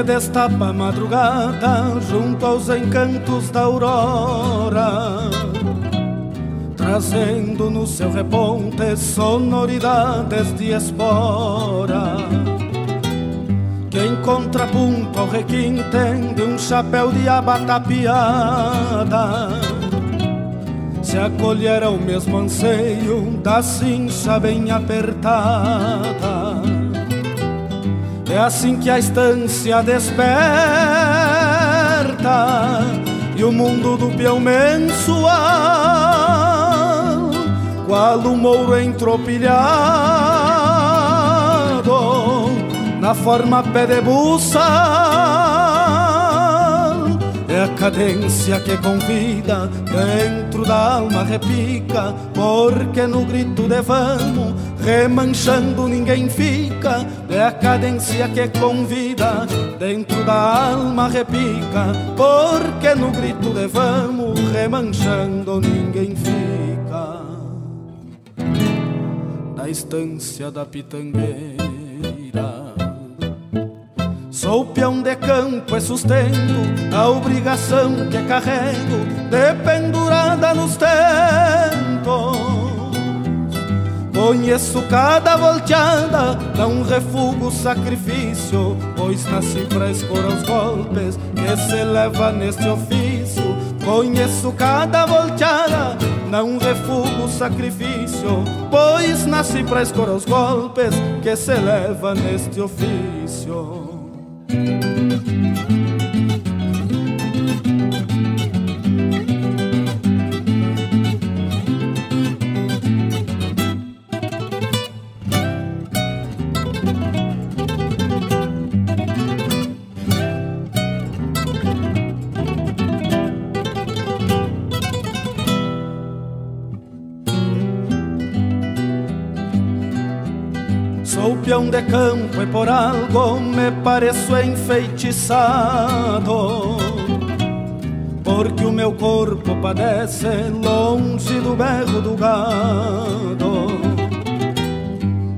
se destapa a madrugada junto aos encantos da aurora, trazendo no seu reponte sonoridades de espora, que em contrapunto ao requinte de um chapéu de aba tapeada se acolher ao mesmo anseio da cincha bem apertada. É assim que a estância desperta e o mundo do peão mensual, qual um mouro entropilhado na forma pedebuçal, é a cadência que convida dentro da alma repica, porque no grito de vamos remanchando ninguém fica. É a cadência que convida dentro da alma repica, porque no grito de vamos remanchando ninguém fica. Na estância da pitangueira sou peão de campo e sustento a obrigação que carrego dependurada nos tentos. Conheço cada volteada, não refugo o sacrifício, pois nasci pra escorar os golpes que se leva neste ofício. Conheço cada volteada, não refugo o sacrifício, pois nasci pra escorar os golpes que se leva neste ofício. Peão de campo e por algo me pareço enfeitiçado, porque o meu corpo padece longe do berro do gado.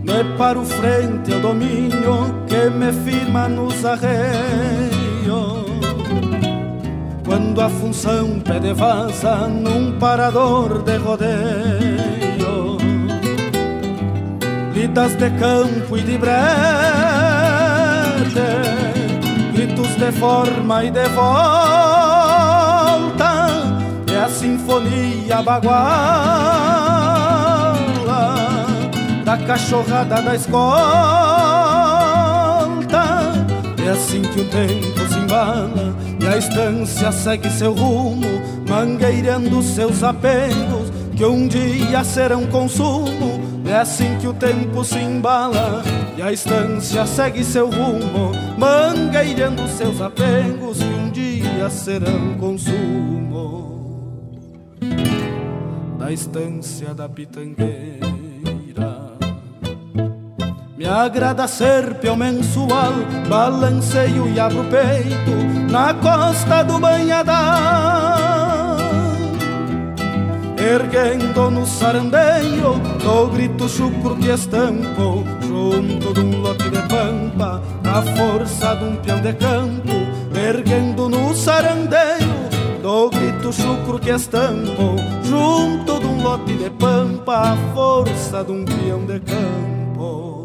Me paro frente ao domínio que me firma nos arreios, quando a função pede vaza num parador de rodeio. Gritas de campo e de brete, gritos de forma e de volta, é a sinfonia baguala da cachorrada da escolta. É assim que o tempo se embala e a estância segue seu rumo, mangueirando seus apegos que um dia serão consumo. É assim que o tempo se embala e a estância segue seu rumo, mangueirando seus apegos que um dia serão consumo. Da estância da pitangueira me agrada ser peão mensual, balanceio e abro o peito na costa do banhadar, erguendo no sarandeio do grito chucro que estampo junto de um lote de pampa, na força de um peão de campo. Erguendo no sarandeio do grito chucro que estampo junto de um lote de pampa, a força de um peão de campo.